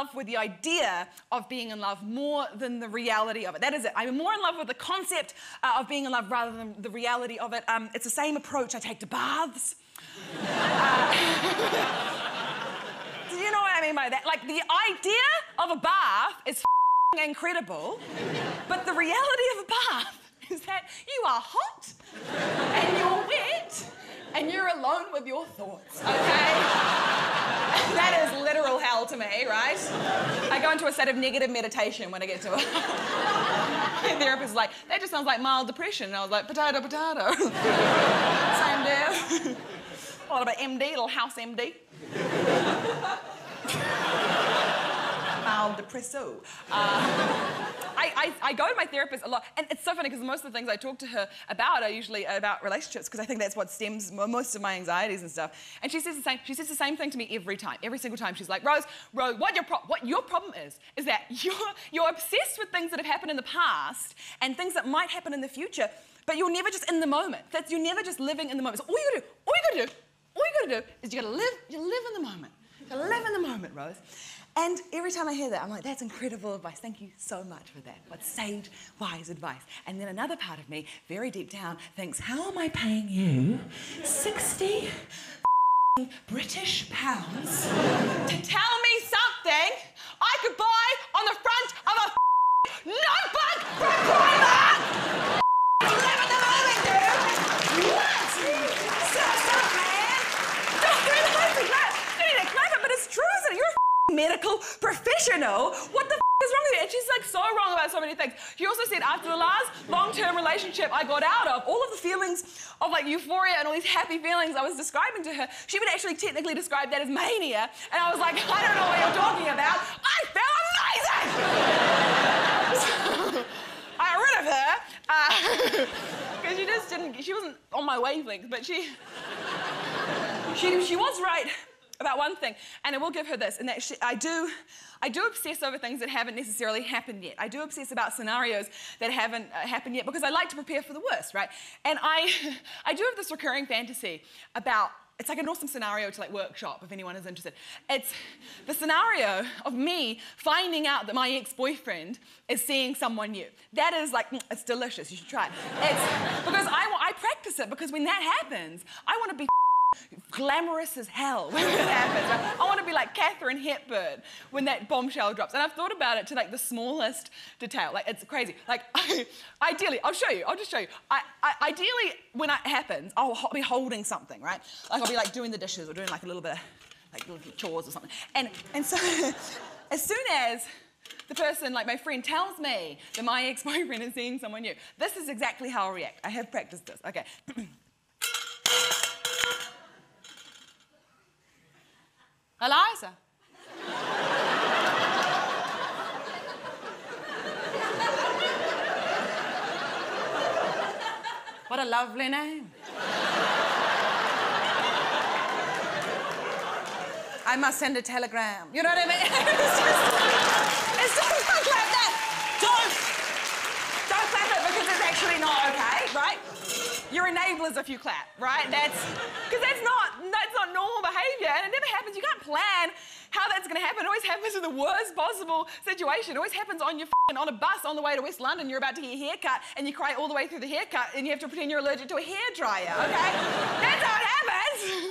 love with the idea of being in love more than the reality of it. That is it. I'm more in love with the concept of being in love rather than the reality of it. It's the same approach I take to baths. Do you know what I mean by that? Like, the idea of a bath is incredible, but the reality of a bath is that you are hot and you're wet and you're alone with your thoughts, okay? That is literal hell to me, right? I go into a state of negative meditation when I get to it. My therapist is like, that just sounds like mild depression. And I was like, potato, potato. Same deal. A lot about MD, little house MD. Mild depresso. I go to my therapist a lot, and it's so funny because most of the things I talk to her about are usually about relationships, because I think that's what stems most of my anxieties and stuff. And she says the same. She says the same thing to me every time, every single time. She's like, Rose, what your problem is that you're obsessed with things that have happened in the past and things that might happen in the future, but you're never just in the moment. You're never just living in the moment. So all you gotta do is you gotta live in the moment. You gotta live in the moment, Rose. And every time I hear that, I'm like, that's incredible advice. Thank you so much for that. What sage, wise advice. And then another part of me, very deep down, thinks, how am I paying you 60 British pounds to tell me something I could buy on the front of a notebook from Primark? Live in the moment, dude. What? Shut up, man. You need to clap it, but it's true, isn't it? You're a medical professional. What the f is wrong with you? And she's like so wrong about so many things. She also said after the last long-term relationship I got out of, all of the feelings of like euphoria and all these happy feelings I was describing to her, she would actually technically describe that as mania. And I was like, I don't know what you're talking about. I felt amazing! So, I got rid of her because she wasn't on my wavelength, but she was right about one thing, and I will give her this, and that I do obsess over things that haven't necessarily happened yet. I do obsess about scenarios that haven't happened yet because I like to prepare for the worst, right? And I do have this recurring fantasy about, it's like an awesome scenario to like workshop if anyone is interested. It's the scenario of me finding out that my ex-boyfriend is seeing someone new. That is like, it's delicious, you should try it. It's because I practice it, because when that happens, I want to be glamorous as hell when it happens. Like, I want to be like Katharine Hepburn when that bombshell drops. And I've thought about it to like the smallest detail. Like, it's crazy. Like, ideally, I'll just show you. Ideally, when it happens, I'll be holding something, right? Like, I'll be like doing the dishes or doing like a little bit of like little chores or something. And so, as soon as the person, like my friend, tells me that my ex-boyfriend is seeing someone new, this is exactly how I'll react. I have practiced this. Okay. Eliza. What a lovely name. I must send a telegram. You know what I mean? It's just like that. Don't clap it because it's actually not okay, right? You're enablers if you clap, right? That's not normal behaviour, and it never happens. You can't plan how that's going to happen. It always happens in the worst possible situation. It always happens on your on a bus on the way to West London. You're about to get a haircut, and you cry all the way through the haircut, and you have to pretend you're allergic to a hairdryer, okay? That's how it happens.